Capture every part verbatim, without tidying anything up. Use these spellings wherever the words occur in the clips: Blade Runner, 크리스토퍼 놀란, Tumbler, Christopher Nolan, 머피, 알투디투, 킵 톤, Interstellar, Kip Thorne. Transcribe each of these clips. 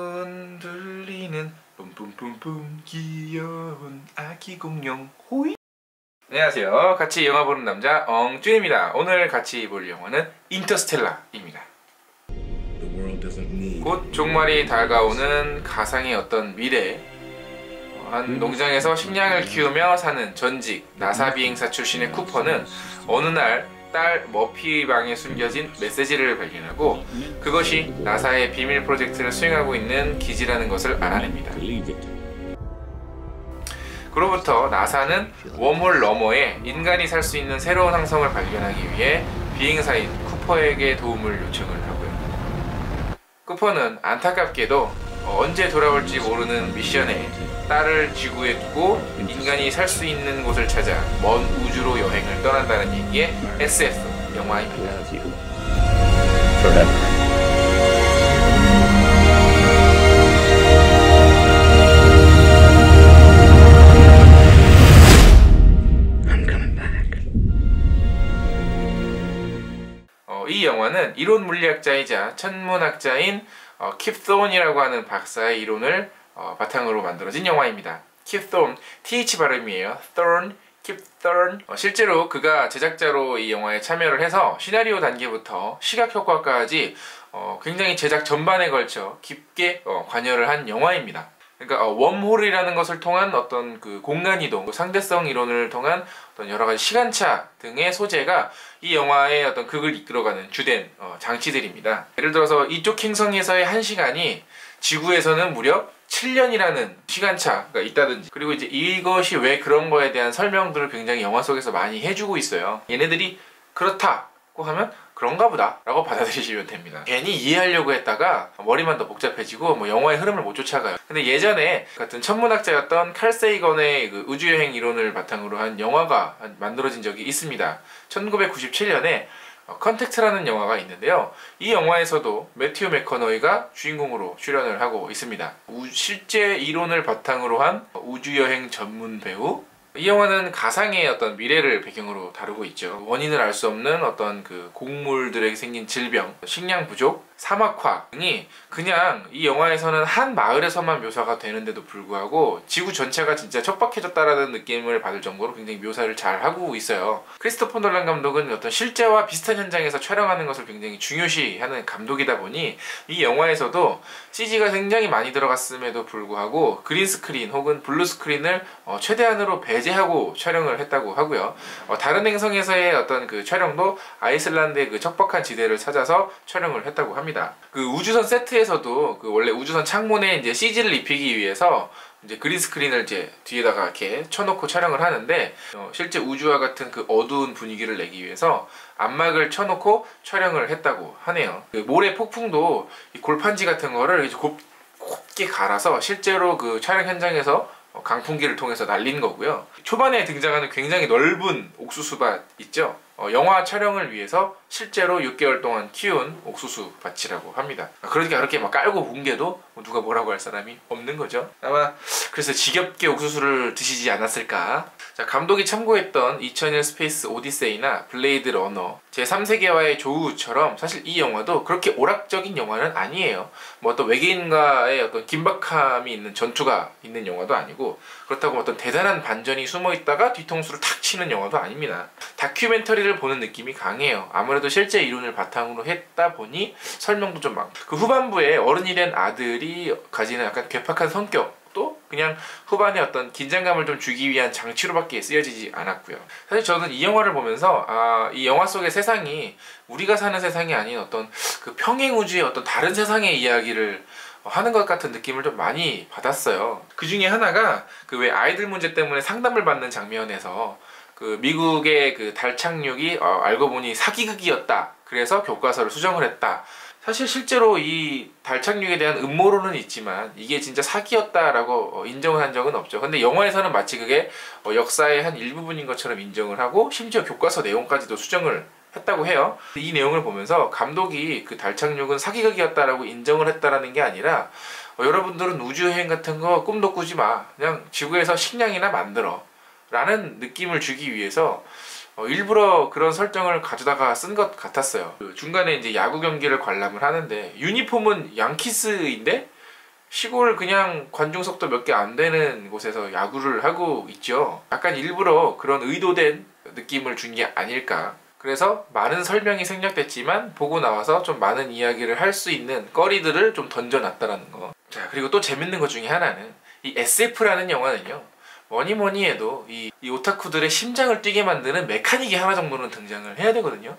흔들리는 뿜뿜뿜뿜 귀여운 아기 공룡 호이. 안녕하세요. 같이 영화 보는 남자 엉쭈입니다. 오늘 같이 볼 영화는 인터스텔라입니다. 곧 종말이 다가오는 가상의 어떤 미래, 한 농장에서 식량을 키우며 사는 전직 나사 비행사 출신의 쿠퍼는 어느 날 딸 머피 방에 숨겨진 메시지를 발견하고 그것이 나사의 비밀 프로젝트를 수행하고 있는 기지라는 것을 알아냅니다. 그로부터 나사는 웜홀 너머에 인간이 살 수 있는 새로운 항성을 발견하기 위해 비행사인 쿠퍼에게 도움을 요청을 하고요. 쿠퍼는 안타깝게도 언제 돌아올지 모르는 미션에 딸을 지구에 두고 인간이 살 수 있는 곳을 찾아 먼 우주로 여행을 떠난다는 얘기의 에스에프 영화입니다. 어, 이 영화는 이론 물리학자이자 천문학자인 어, 킵 톤이라고 하는 박사의 이론을 어, 바탕으로 만들어진 영화입니다. 킵 톤, th 발음이에요. Thorne, Kip Thorne. 어, 실제로 그가 제작자로 이 영화에 참여를 해서 시나리오 단계부터 시각효과까지 어, 굉장히 제작 전반에 걸쳐 깊게 어, 관여를 한 영화입니다. 그러니까 어, 웜홀이라는 것을 통한 어떤 그 공간이동, 상대성 이론을 통한 어떤 여러가지 시간차 등의 소재가 이 영화의 어떤 극을 이끌어가는 주된 어, 장치들입니다. 예를 들어서 이쪽 행성에서의 한 시간이 지구에서는 무려 칠 년이라는 시간차가 있다든지, 그리고 이제 이것이 왜 그런 거에 대한 설명들을 굉장히 영화 속에서 많이 해주고 있어요. 얘네들이 그렇다고 하면 그런가 보다 라고 받아들이시면 됩니다. 괜히 이해하려고 했다가 머리만 더 복잡해지고 뭐 영화의 흐름을 못 쫓아가요. 근데 예전에 같은 천문학자였던 칼 세이건의 그 우주여행 이론을 바탕으로 한 영화가 만들어진 적이 있습니다. 천구백구십칠 년에 컨택트라는 영화가 있는데요, 이 영화에서도 매튜 맥커너이가 주인공으로 출연을 하고 있습니다. 우, 실제 이론을 바탕으로 한 우주여행 전문 배우. 이 영화는 가상의 어떤 미래를 배경으로 다루고 있죠. 원인을 알 수 없는 어떤 그 곡물들에게 생긴 질병, 식량 부족, 사막화 등이 그냥 이 영화에서는 한 마을에서만 묘사가 되는데도 불구하고 지구 전체가 진짜 척박해졌다라는 느낌을 받을 정도로 굉장히 묘사를 잘 하고 있어요. 크리스토퍼 놀란 감독은 어떤 실제와 비슷한 현장에서 촬영하는 것을 굉장히 중요시하는 감독이다 보니 이 영화에서도 씨지가 굉장히 많이 들어갔음에도 불구하고 그린스크린 혹은 블루스크린을 어 최대한으로 배제하고 제하고 촬영을 했다고 하고요. 어, 다른 행성에서의 어떤 그 촬영도 아이슬란드의 그 척박한 지대를 찾아서 촬영을 했다고 합니다. 그 우주선 세트에서도 그 원래 우주선 창문에 이제 씨지를 입히기 위해서 이제 그린 스크린을 이제 뒤에다가 이렇게 쳐놓고 촬영을 하는데 어, 실제 우주와 같은 그 어두운 분위기를 내기 위해서 암막을 쳐놓고 촬영을 했다고 하네요. 그 모래 폭풍도 이 골판지 같은 거를 이제 곱, 곱게 갈아서 실제로 그 촬영 현장에서 강풍기를 통해서 날린 거고요. 초반에 등장하는 굉장히 넓은 옥수수밭 있죠? 어, 영화 촬영을 위해서 실제로 육 개월 동안 키운 옥수수밭이라고 합니다. 그러니까 그렇게 막 깔고 뭉개도 누가 뭐라고 할 사람이 없는 거죠. 아마 그래서 지겹게 옥수수를 드시지 않았을까. 자, 감독이 참고했던 이천일 스페이스 오디세이나 블레이드 러너, 제삼 세계화의 조우처럼 사실 이 영화도 그렇게 오락적인 영화는 아니에요. 뭐 어떤 외계인과의 어떤 긴박함이 있는 전투가 있는 영화도 아니고, 그렇다고 어떤 대단한 반전이 숨어있다가 뒤통수를 탁 치는 영화도 아닙니다. 다큐멘터리를 보는 느낌이 강해요. 아무래도 실제 이론을 바탕으로 했다 보니 설명도 좀 많고, 그 후반부에 어른이 된 아들이 가지는 약간 괴팍한 성격, 또 그냥 후반에 어떤 긴장감을 좀 주기 위한 장치로밖에 쓰여지지 않았고요. 사실 저는 이 영화를 보면서 아, 이 영화 속의 세상이 우리가 사는 세상이 아닌 어떤 그 평행 우주의 어떤 다른 세상의 이야기를 하는 것 같은 느낌을 좀 많이 받았어요. 그 중에 하나가 그 왜 아이들 문제 때문에 상담을 받는 장면에서 그 미국의 그 달 착륙이 어, 알고 보니 사기극이었다, 그래서 교과서를 수정을 했다. 사실 실제로 이 달 착륙에 대한 음모론은 있지만 이게 진짜 사기였다라고 인정을 한 적은 없죠. 근데 영화에서는 마치 그게 역사의 한 일부분인 것처럼 인정을 하고 심지어 교과서 내용까지도 수정을 했다고 해요. 이 내용을 보면서 감독이 그 달 착륙은 사기극이었다라고 인정을 했다라는 게 아니라 어, 여러분들은 우주여행 같은 거 꿈도 꾸지 마, 그냥 지구에서 식량이나 만들어 라는 느낌을 주기 위해서 어, 일부러 그런 설정을 가져다가 쓴 것 같았어요. 그 중간에 이제 야구 경기를 관람을 하는데 유니폼은 양키스인데 시골 그냥 관중석도 몇 개 안 되는 곳에서 야구를 하고 있죠. 약간 일부러 그런 의도된 느낌을 준 게 아닐까. 그래서 많은 설명이 생략됐지만 보고 나와서 좀 많은 이야기를 할 수 있는 거리들을 좀 던져놨다라는 거. 자, 그리고 또 재밌는 것 중에 하나는 이 에스에프라는 영화는요, 뭐니 뭐니 해도 이, 이 오타쿠들의 심장을 뛰게 만드는 메카닉이 하나 정도는 등장을 해야 되거든요.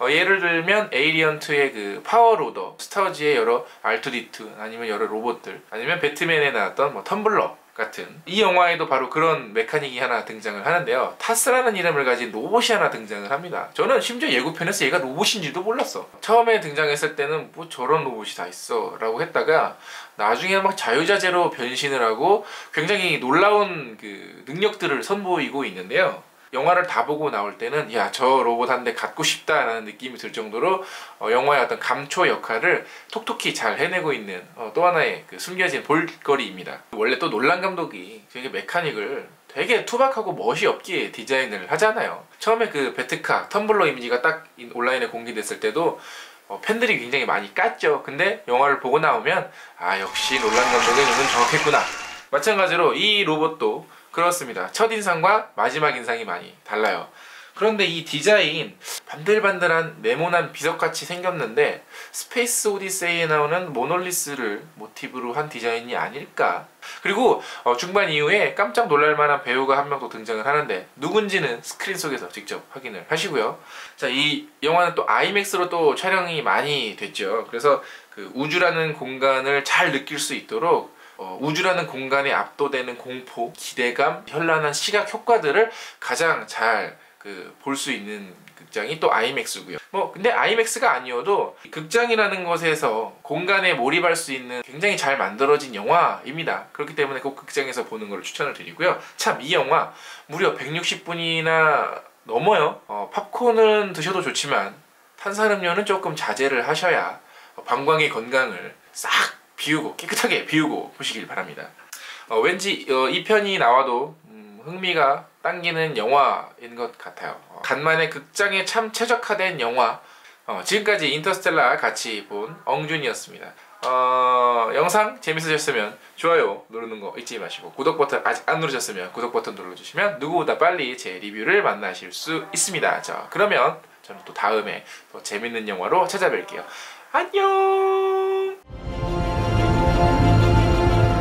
어, 예를 들면 에이리언이의 그 파워로더, 스타워즈의 여러 알투디투, 아니면 여러 로봇들, 아니면 배트맨에 나왔던 뭐 텀블러 같은, 이 영화에도 바로 그런 메카닉이 하나 등장을 하는데요, 타스라는 이름을 가진 로봇이 하나 등장을 합니다. 저는 심지어 예고편에서 얘가 로봇인지도 몰랐어. 처음에 등장했을 때는 뭐 저런 로봇이 다 있어 라고 했다가 나중에 막 자유자재로 변신을 하고 굉장히 놀라운 그 능력들을 선보이고 있는데요, 영화를 다 보고 나올 때는 야, 저 로봇 한 대 갖고 싶다라는 느낌이 들 정도로 어, 영화의 어떤 감초 역할을 톡톡히 잘 해내고 있는 어, 또 하나의 그 숨겨진 볼거리입니다. 원래 또 놀란 감독이 되게 메카닉을 되게 투박하고 멋이 없게 디자인을 하잖아요. 처음에 그 베트카, 텀블러 이미지가 딱 온라인에 공개됐을 때도 어, 팬들이 굉장히 많이 깠죠. 근데 영화를 보고 나오면 아, 역시 놀란 감독의 눈은 정확했구나. 마찬가지로 이 로봇도 그렇습니다. 첫인상과 마지막 인상이 많이 달라요. 그런데 이 디자인, 반들반들한 네모난 비석같이 생겼는데 스페이스 오디세이에 나오는 모놀리스를 모티브로 한 디자인이 아닐까. 그리고 어, 중반 이후에 깜짝 놀랄만한 배우가 한 명 또 등장을 하는데 누군지는 스크린 속에서 직접 확인을 하시고요. 자, 이 영화는 또 아이맥스로 또 촬영이 많이 됐죠. 그래서 그 우주라는 공간을 잘 느낄 수 있도록 어, 우주라는 공간에 압도되는 공포, 기대감, 현란한 시각 효과들을 가장 잘 그 볼 수 있는 극장이 또 아이맥스고요. 뭐 근데 아이맥스가 아니어도 극장이라는 것에서 공간에 몰입할 수 있는 굉장히 잘 만들어진 영화입니다. 그렇기 때문에 꼭 극장에서 보는 걸 추천을 드리고요. 참, 이 영화 무려 백육십 분이나 넘어요. 어, 팝콘은 드셔도 좋지만 탄산음료는 조금 자제를 하셔야 방광의 건강을 싹 비우고 깨끗하게 비우고 보시길 바랍니다. 어, 왠지 어, 이 편이 나와도 음, 흥미가 당기는 영화인 것 같아요. 어, 간만에 극장에 참 최적화된 영화. 어, 지금까지 인터스텔라 같이 본 엉준이었습니다. 어, 영상 재밌으셨으면 좋아요 누르는 거 잊지 마시고, 구독 버튼 아직 안 누르셨으면 구독 버튼 눌러주시면 누구보다 빨리 제 리뷰를 만나실 수 있습니다. 자, 그러면 저는 또 다음에 또 재밌는 영화로 찾아뵐게요. 안녕.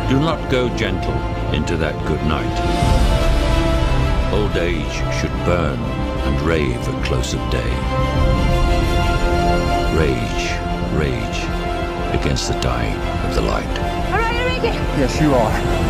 Do not go gentle into that good night. Old age should burn and rave at close of day. Rage, rage against the dying of the light. All right, I make it. Yes, you are.